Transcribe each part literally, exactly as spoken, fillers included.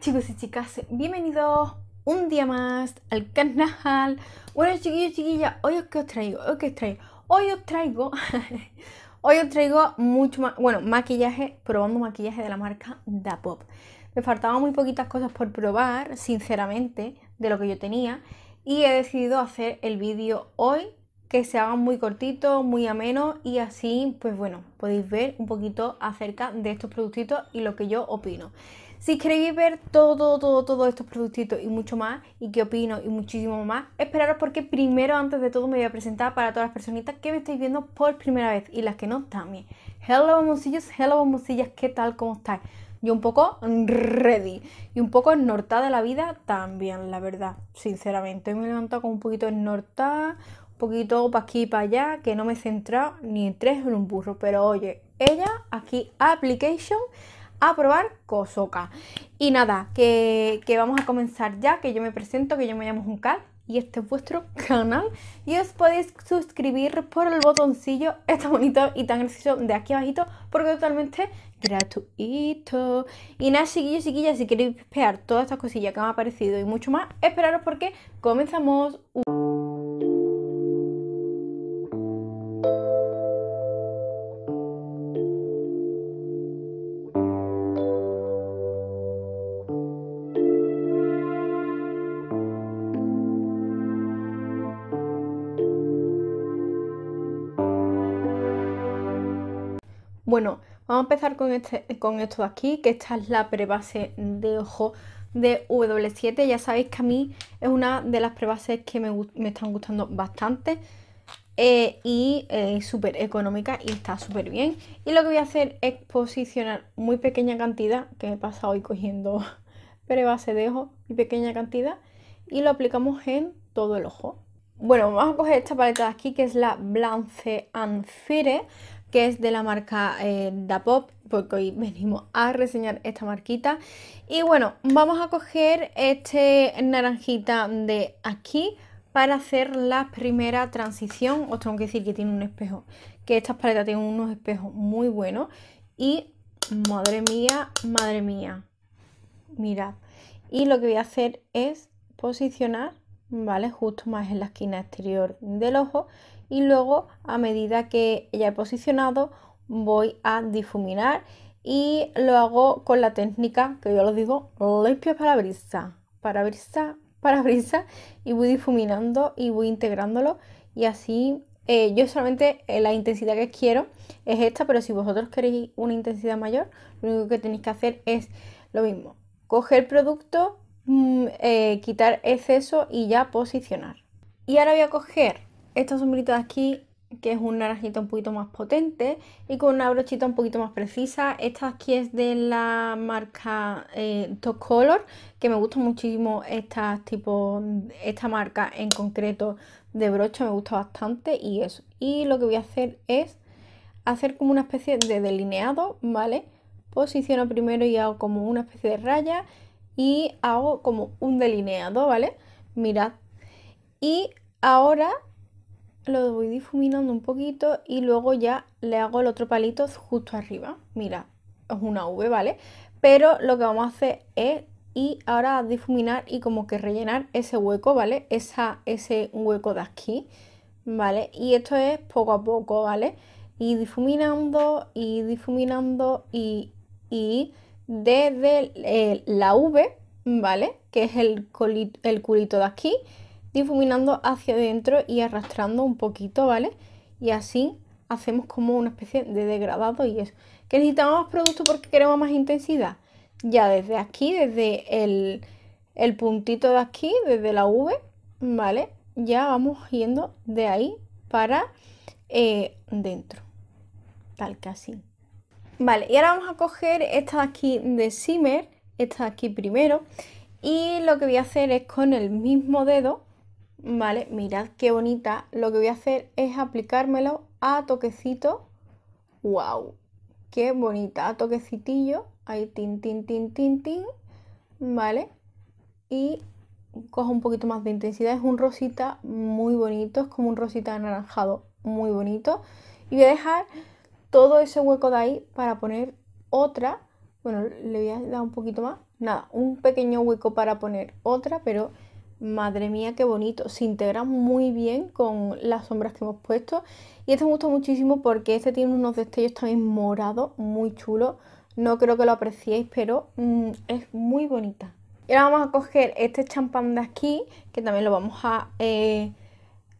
chicos y chicas, bienvenidos un día más al canal. Bueno, chiquillos y chiquillas, hoy os que os traigo, hoy os traigo, hoy os traigo, hoy os traigo mucho más, bueno, maquillaje, probando maquillaje de la marca Dapop. Me faltaban muy poquitas cosas por probar, sinceramente, de lo que yo tenía, y he decidido hacer el vídeo hoy, que se haga muy cortito, muy ameno, y así, pues bueno, podéis ver un poquito acerca de estos productitos y lo que yo opino. Si queréis ver todo, todo, todos estos productitos y mucho más, y qué opino y muchísimo más, esperaros porque primero, antes de todo, me voy a presentar para todas las personitas que me estáis viendo por primera vez y las que no también. Hello, bomboncillos, hello, bomboncillas, ¿qué tal? ¿Cómo estáis? Yo un poco ready y un poco esnortada de la vida también, la verdad, sinceramente. Hoy me he levantado con un poquito esnortada, un poquito para aquí y para allá, que no me he centrado ni en tres en un burro, pero oye, ella aquí, application, a probar cosoca. Y nada, que, que vamos a comenzar ya, que yo me presento, que yo me llamo Juncal y este es vuestro canal y os podéis suscribir por el botoncillo, está bonito y tan gracioso de aquí abajito, porque es totalmente gratuito. Y nada, chiquillos, chiquillas, si queréis ver todas estas cosillas que me han aparecido y mucho más, esperaros porque comenzamos. Bueno, vamos a empezar con, este, con esto de aquí, que esta es la prebase de ojo de W siete. Ya sabéis que a mí es una de las prebases que me, me están gustando bastante eh, y eh, súper económica y está súper bien. Y lo que voy a hacer es posicionar muy pequeña cantidad, que me pasa hoy cogiendo prebase de ojo, y pequeña cantidad, y lo aplicamos en todo el ojo. Bueno, vamos a coger esta paleta de aquí, que es la Blending Amfire, que es de la marca eh, Dapop, porque hoy venimos a reseñar esta marquita. Y bueno, vamos a coger este naranjita de aquí para hacer la primera transición. Os tengo que decir que tiene un espejo, que estas paletas tienen unos espejos muy buenos. Y madre mía, madre mía, mirad. Y lo que voy a hacer es posicionar, ¿vale? Justo más en la esquina exterior del ojo. Y luego, a medida que ya he posicionado, voy a difuminar y lo hago con la técnica que yo lo digo, limpia parabrisa, parabrisa, parabrisa, y voy difuminando y voy integrándolo. Y así, eh, yo solamente eh, la intensidad que quiero es esta, pero si vosotros queréis una intensidad mayor, lo único que tenéis que hacer es lo mismo, coger producto, mmm, eh, quitar exceso y ya posicionar. Y ahora voy a coger esta sombrita de aquí, que es un naranjito un poquito más potente y con una brochita un poquito más precisa. Esta aquí es de la marca eh, Top Color, que me gusta muchísimo esta, tipo, esta marca en concreto de brocha, me gusta bastante y eso. Y lo que voy a hacer es hacer como una especie de delineado, ¿vale? Posiciono primero y hago como una especie de raya y hago como un delineado, ¿vale? Mirad. Y ahora lo voy difuminando un poquito y luego ya le hago el otro palito justo arriba. Mira, es una V, ¿vale? Pero lo que vamos a hacer es y ahora difuminar y como que rellenar ese hueco, ¿vale? Esa, ese hueco de aquí, ¿vale? Y esto es poco a poco, ¿vale? Y difuminando y difuminando y, y desde eh, la V, ¿vale? Que es el, colito, el culito de aquí, difuminando hacia adentro y arrastrando un poquito, ¿vale? Y así hacemos como una especie de degradado y eso. ¿Que necesitamos más producto porque queremos más intensidad? Ya desde aquí, desde el, el puntito de aquí, desde la V, ¿vale? Ya vamos yendo de ahí para eh, dentro, tal que así. Vale, y ahora vamos a coger esta de aquí de Shimmer, esta de aquí primero. Y lo que voy a hacer es con el mismo dedo, ¿vale? Mirad qué bonita. Lo que voy a hacer es aplicármelo a toquecito. ¡Wow! ¡Qué bonita! A toquecitillo. Ahí, tin, tin, tin, tin, tin. ¿Vale? Y cojo un poquito más de intensidad. Es un rosita muy bonito. Es como un rosita anaranjado muy bonito. Y voy a dejar todo ese hueco de ahí para poner otra. Bueno, le voy a dar un poquito más. nada, un pequeño hueco para poner otra, pero madre mía qué bonito, se integra muy bien con las sombras que hemos puesto. Y este me gusta muchísimo porque este tiene unos destellos también morados muy chulos, no creo que lo apreciéis, pero mmm, es muy bonita. Y ahora vamos a coger este champán de aquí, que también lo vamos a eh,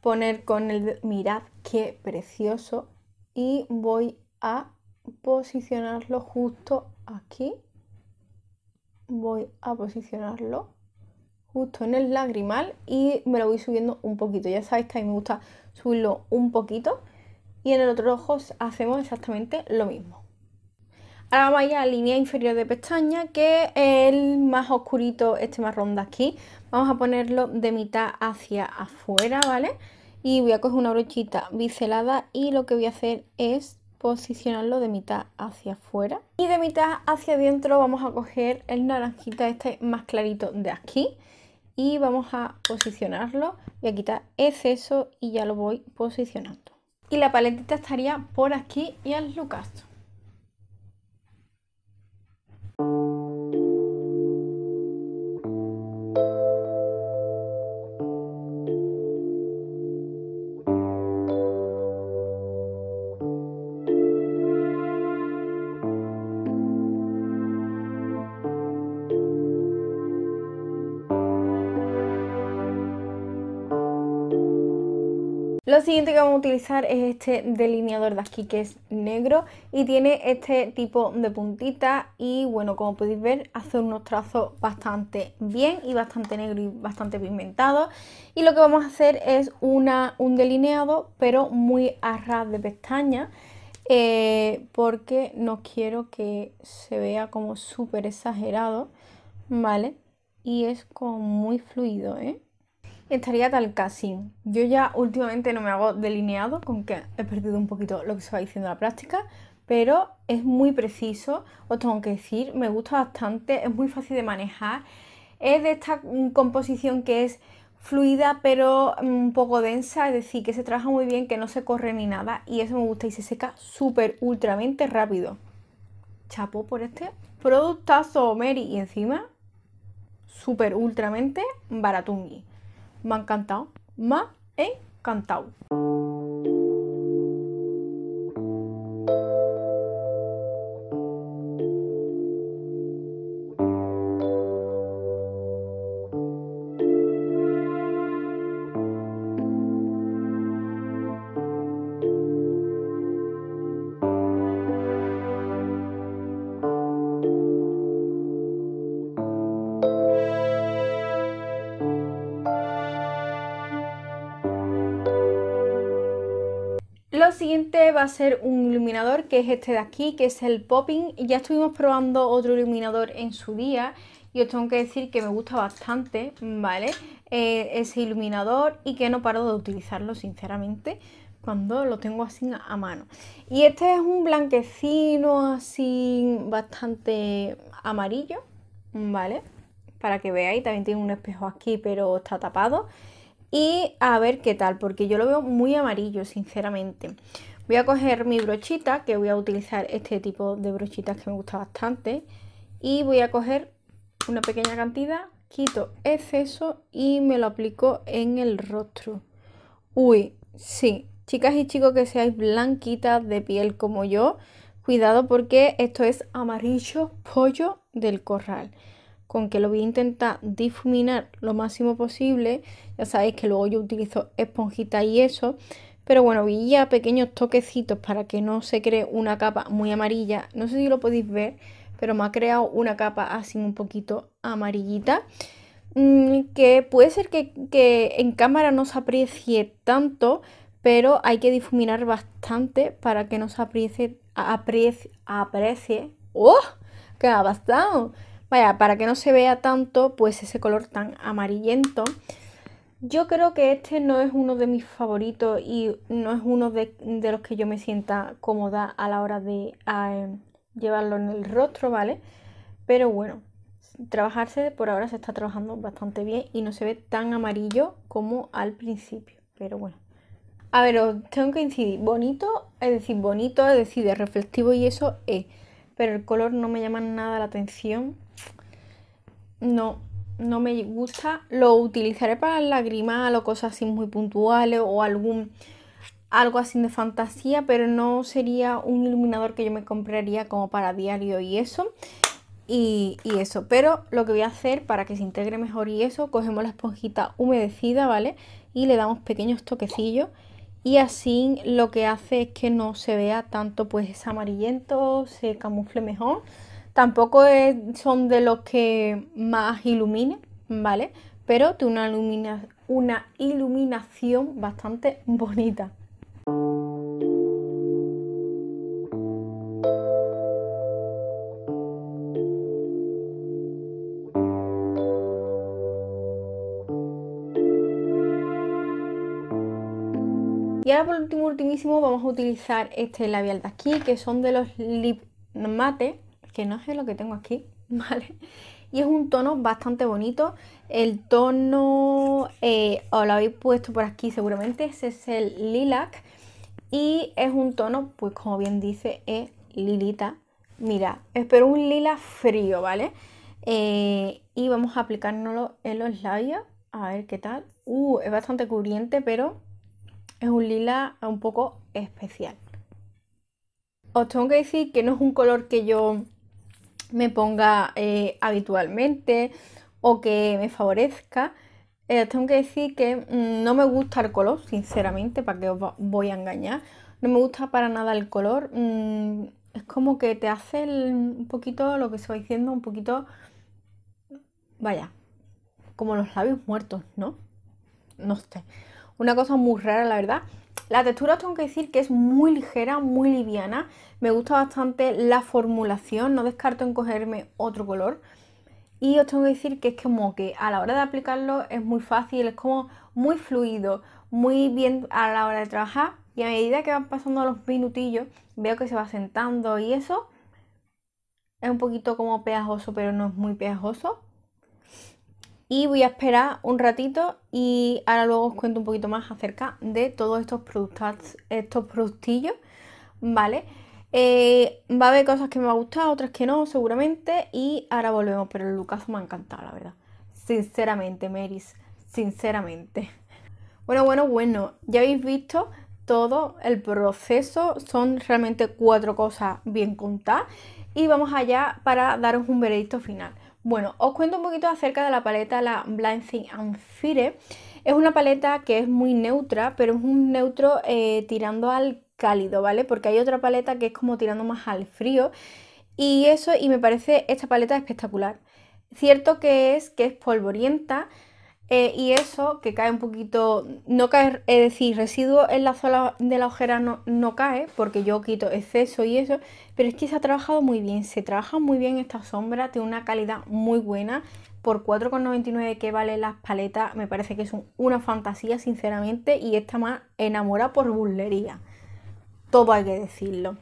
poner con el... Mirad qué precioso. Y voy a posicionarlo justo aquí. Voy a posicionarlo justo en el lagrimal y me lo voy subiendo un poquito. Ya sabéis que a mí me gusta subirlo un poquito. Y en el otro ojo hacemos exactamente lo mismo. Ahora vamos a ir a la línea inferior de pestaña, que es el más oscurito, este marrón de aquí. Vamos a ponerlo de mitad hacia afuera, ¿vale? Y voy a coger una brochita biselada y lo que voy a hacer es posicionarlo de mitad hacia afuera. Y de mitad hacia adentro vamos a coger el naranjita este más clarito de aquí. Y vamos a posicionarlo, voy a quitar exceso y ya lo voy posicionando. Y la paletita estaría por aquí y al Lucas. Lo siguiente que vamos a utilizar es este delineador de aquí, que es negro y tiene este tipo de puntita y bueno, como podéis ver, hace unos trazos bastante bien y bastante negro y bastante pigmentado. Y lo que vamos a hacer es una, un delineado pero muy a ras de pestaña, eh, porque no quiero que se vea como súper exagerado, ¿vale? Y es como muy fluido, ¿eh? Estaría tal casi. Yo ya últimamente no me hago delineado, con que he perdido un poquito lo que se va diciendo en la práctica, pero es muy preciso, os tengo que decir, me gusta bastante, es muy fácil de manejar. Es de esta composición que es fluida pero un poco densa, es decir, que se trabaja muy bien, que no se corre ni nada, y eso me gusta y se seca súper ultramente rápido. Chapo por este productazo, Mary, y encima súper ultramente baratungui. Me ha encantado, me ha encantado. Lo siguiente va a ser un iluminador, que es este de aquí, que es el Poppin'. Ya estuvimos probando otro iluminador en su día y os tengo que decir que me gusta bastante, ¿vale? Eh, ese iluminador, y que no paro de utilizarlo, sinceramente, cuando lo tengo así a mano. Y este es un blanquecino así bastante amarillo, ¿vale? Para que veáis, también tiene un espejo aquí, pero está tapado. Y a ver qué tal, porque yo lo veo muy amarillo, sinceramente. Voy a coger mi brochita, que voy a utilizar este tipo de brochitas que me gusta bastante. Y voy a coger una pequeña cantidad, quito exceso y me lo aplico en el rostro. Uy, sí, chicas y chicos que seáis blanquitas de piel como yo, cuidado porque esto es amarillo pollo del corral. Con que lo voy a intentar difuminar lo máximo posible. Ya sabéis que luego yo utilizo esponjita y eso, pero bueno, voy a ir a pequeños toquecitos para que no se cree una capa muy amarilla. No sé si lo podéis ver, pero me ha creado una capa así un poquito amarillita, que puede ser que, que en cámara no se aprecie tanto, pero hay que difuminar bastante para que no se aprecie, aprecie, aprecie. ¡Oh! ¡Qué ha bastado! Vaya, para que no se vea tanto, pues ese color tan amarillento. Yo creo que este no es uno de mis favoritos y no es uno de, de los que yo me sienta cómoda a la hora de a, eh, llevarlo en el rostro, ¿vale? Pero bueno, trabajarse por ahora se está trabajando bastante bien y no se ve tan amarillo como al principio, pero bueno. A ver, os tengo que incidir, bonito, es decir, bonito, es decir, de reflectivo y eso es, pero el color no me llama nada la atención. no, no me gusta. Lo utilizaré para el lagrimal o cosas así muy puntuales o algún algo así de fantasía, pero no sería un iluminador que yo me compraría como para diario y eso. Y, y eso, pero lo que voy a hacer para que se integre mejor y eso, cogemos la esponjita humedecida, ¿vale? Y le damos pequeños toquecillos y así lo que hace es que no se vea tanto pues amarillento, se camufle mejor. Tampoco es, son de los que más iluminen, ¿vale? Pero tiene una, ilumina, una iluminación bastante bonita. Y ahora por último, ultimísimo, vamos a utilizar este labial de aquí, que son de los Lip Matte, que no sé lo que tengo aquí, ¿vale? Y es un tono bastante bonito. El tono, eh, os lo habéis puesto por aquí seguramente, ese es el Lilac. Y es un tono, pues como bien dice, es lilita. Mira, espero un lila frío, ¿vale? Eh, y vamos a aplicárnoslo en los labios, a ver qué tal. Uh, es bastante cubriente, pero es un lila un poco especial. Os tengo que decir que no es un color que yo me ponga eh, habitualmente o que me favorezca. Eh, os tengo que decir que no me gusta el color, sinceramente, para que os voy a engañar. No me gusta para nada el color. Mm, es como que te hace el, un poquito lo que se va diciendo, un poquito, vaya, como los labios muertos, ¿no? No sé. Una cosa muy rara, la verdad. La textura os tengo que decir que es muy ligera, muy liviana. Me gusta bastante la formulación. No descarto en cogerme otro color. Y os tengo que decir que es como que a la hora de aplicarlo es muy fácil. Es como muy fluido, muy bien a la hora de trabajar. Y a medida que van pasando los minutillos, veo que se va sentando y eso. Es un poquito como pegajoso, pero no es muy pegajoso. Y voy a esperar un ratito y ahora luego os cuento un poquito más acerca de todos estos productos, estos productillos, ¿vale? Eh, va a haber cosas que me va a gustar, otras que no, seguramente. Y ahora volvemos, pero el lookazo me ha encantado, la verdad. Sinceramente, Meris, sinceramente. Bueno, bueno, bueno, ya habéis visto todo el proceso. Son realmente cuatro cosas bien contadas. Y vamos allá para daros un veredicto final. Bueno, os cuento un poquito acerca de la paleta, la Blending Amfire. Es una paleta que es muy neutra, pero es un neutro eh, tirando al cálido, ¿vale? Porque hay otra paleta que es como tirando más al frío. Y eso, y me parece esta paleta espectacular. Cierto que es que es polvorienta eh, y eso, que cae un poquito, no cae, es decir, residuo en la zona de la ojera no, no cae, porque yo quito exceso y eso. Pero es que se ha trabajado muy bien, se trabaja muy bien esta sombra, tiene una calidad muy buena. Por cuatro con noventa y nueve que valen las paletas, me parece que son una fantasía, sinceramente, y esta más enamorada por burlería. Todo hay que decirlo.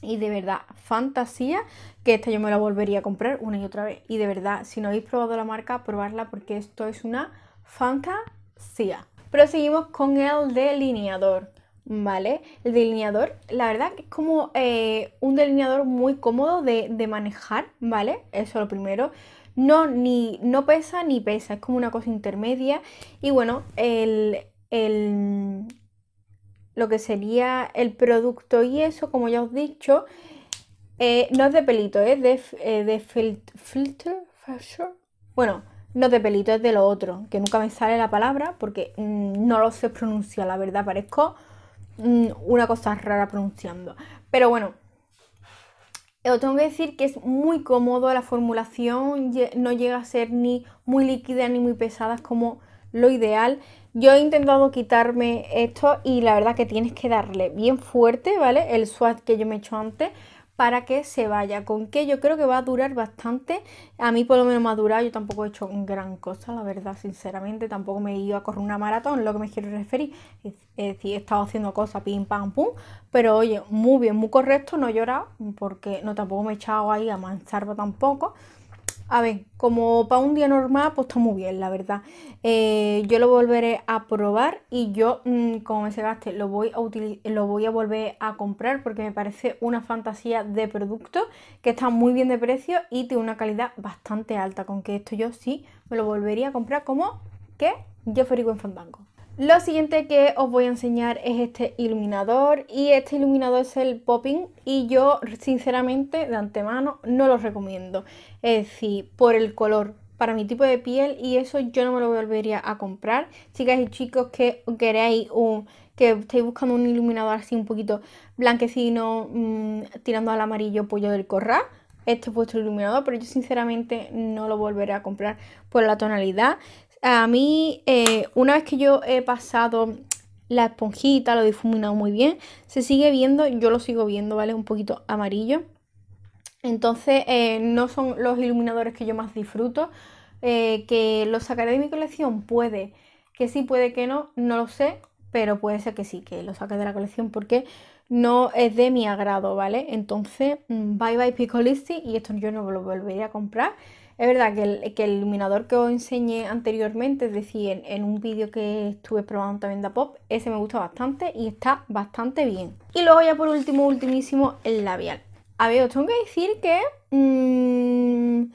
Y de verdad, fantasía, que esta yo me la volvería a comprar una y otra vez. Y de verdad, si no habéis probado la marca, probarla porque esto es una fantasía. Pero seguimos con el delineador. Vale, el delineador, la verdad que es como eh, un delineador muy cómodo de, de manejar, ¿vale? Eso lo primero. No, ni, no pesa ni pesa, es como una cosa intermedia. Y bueno, el, el, lo que sería el producto y eso, como ya os he dicho, eh, no es de pelito, es de, eh, de fil filter, fashion. Bueno, no es de pelito, es de lo otro, que nunca me sale la palabra porque mmm, no lo sé pronunciar, la verdad, parezco una cosa rara pronunciando, pero bueno, os tengo que decir que es muy cómodo la formulación, no llega a ser ni muy líquida ni muy pesada, es como lo ideal. Yo he intentado quitarme esto y la verdad que tienes que darle bien fuerte, ¿vale? El swatch que yo me he hecho antes para que se vaya, con que yo creo que va a durar bastante. A mí por lo menos me ha durado, yo tampoco he hecho gran cosa, la verdad, sinceramente, tampoco me he ido a correr una maratón, lo que me quiero referir, es decir, he estado haciendo cosas, pim, pam, pum, pero oye, muy bien, muy correcto, no he llorado, porque no tampoco me he echado ahí a manzarba tampoco, A ver, como para un día normal, pues está muy bien, la verdad. Eh, yo lo volveré a probar y yo, mmm, como me se gaste, lo voy, a lo voy a volver a comprar porque me parece una fantasía de producto que está muy bien de precio y tiene una calidad bastante alta. Con que esto yo sí me lo volvería a comprar como que yo frigo en Fandango. Lo siguiente que os voy a enseñar es este iluminador, y este iluminador es el Poppin', y yo sinceramente de antemano no lo recomiendo, es decir, por el color, para mi tipo de piel, y eso yo no me lo volvería a comprar. Chicas y chicos que queréis un, que estáis buscando un iluminador así un poquito blanquecino, mmm, tirando al amarillo pollo del corral, este es vuestro iluminador, pero yo sinceramente no lo volveré a comprar por la tonalidad. A mí, eh, una vez que yo he pasado la esponjita, lo he difuminado muy bien, se sigue viendo, yo lo sigo viendo, ¿vale? Un poquito amarillo. Entonces, eh, no son los iluminadores que yo más disfruto. Eh, que los sacaré de mi colección, puede que sí, puede que no, no lo sé, pero puede ser que sí, que lo saque de la colección porque no es de mi agrado, ¿vale? Entonces, bye bye Piccolisti, y esto yo no lo volvería a comprar. Es verdad que el, que el iluminador que os enseñé anteriormente, es decir, en, en un vídeo que estuve probando también Dapop, ese me gusta bastante y está bastante bien. Y luego ya por último, ultimísimo, el labial. A ver, os tengo que decir que mmm,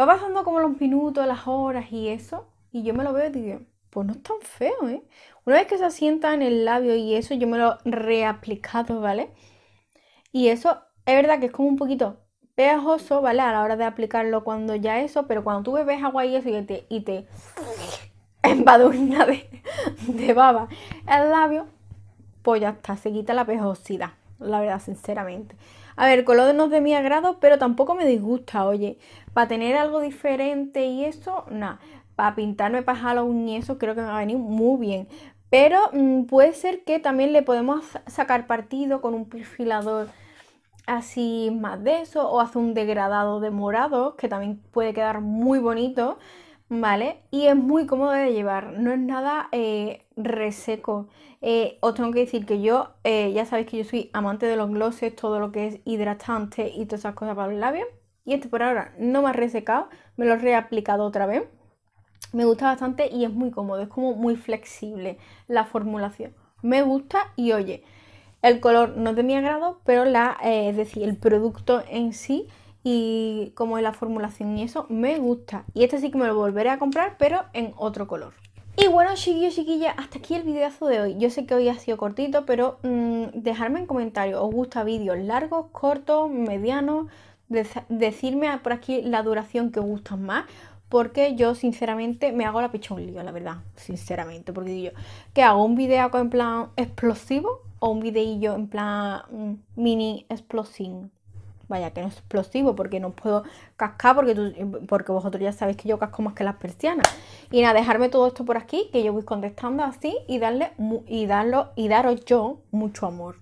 va pasando como los minutos, las horas y eso, y yo me lo veo y digo, pues no es tan feo, ¿eh? Una vez que se asienta en el labio y eso, yo me lo he reaplicado, ¿vale? Y eso, es verdad que es como un poquito pegajoso, ¿vale? A la hora de aplicarlo cuando ya eso, pero cuando tú bebes agua y eso y te, y te embadurna de, de baba el labio, pues ya está, se quita la pegajosidad, la verdad, sinceramente. A ver, el color no es de mi agrado, pero tampoco me disgusta, oye, para tener algo diferente y eso, nada, para pintarme para Halloween y eso creo que me va a venir muy bien. Pero mmm, puede ser que también le podemos sacar partido con un perfilador así más de eso, o hace un degradado de morado que también puede quedar muy bonito, ¿vale? Y es muy cómodo de llevar, no es nada eh, reseco. Eh, os tengo que decir que yo, eh, ya sabéis que yo soy amante de los glosses, todo lo que es hidratante y todas esas cosas para los labios, y este por ahora no me ha resecado, me lo he reaplicado otra vez, me gusta bastante y es muy cómodo, es como muy flexible la formulación, me gusta. Y oye, el color no es de mi agrado, pero la, eh, es decir, el producto en sí y como es la formulación y eso, me gusta. Y este sí que me lo volveré a comprar, pero en otro color. Y bueno, chiquillos, chiquillas, hasta aquí el videazo de hoy. Yo sé que hoy ha sido cortito, pero mmm, dejadme en comentarios, ¿os gusta vídeos largos, cortos, medianos? De decirme por aquí la duración que os gustan más, porque yo sinceramente me hago la picha un lío, la verdad, sinceramente. Porque digo, ¿qué hago? ¿Un video en plan explosivo? O un videillo en plan um, mini explosión. Vaya, que no es explosivo porque no puedo cascar, porque, tú, porque vosotros ya sabéis que yo casco más que las persianas. Y nada, dejarme todo esto por aquí, que yo voy contestando así y darle y darlo y daros yo mucho amor.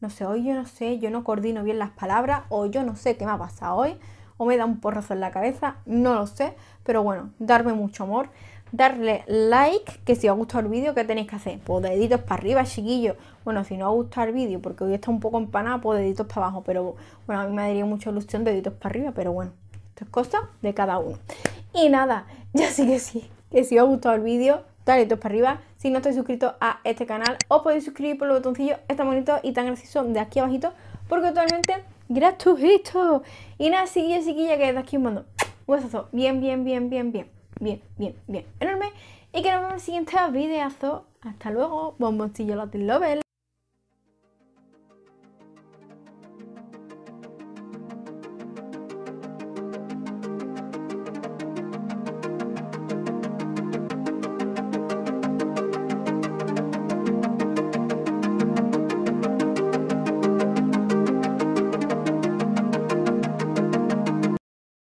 No sé, hoy yo no sé, yo no coordino bien las palabras, o yo no sé qué me ha pasado hoy, o me da un porrazo en la cabeza, no lo sé. Pero bueno, darme mucho amor. Darle like, que si os ha gustado el vídeo, ¿qué tenéis que hacer? Pues deditos para arriba, chiquillos. Bueno, si no os ha gustado el vídeo, porque hoy está un poco empanada, pues deditos para abajo. Pero bueno, a mí me daría mucha ilusión deditos para arriba, pero bueno, esto es cosa de cada uno. Y nada, ya sí que sí, que si os ha gustado el vídeo, deditos para arriba. Si no estáis suscritos a este canal, os podéis suscribir por los botoncillos, están bonitos y tan graciosos de aquí abajito, porque totalmente gratuito. Y nada, chiquillos, chiquillas, que desde aquí os mando un besazo bien, bien, bien, bien, bien. Bien, bien, bien, enorme. Y que nos vemos en el siguiente videazo. Hasta luego, bomboncillo Latin Lover.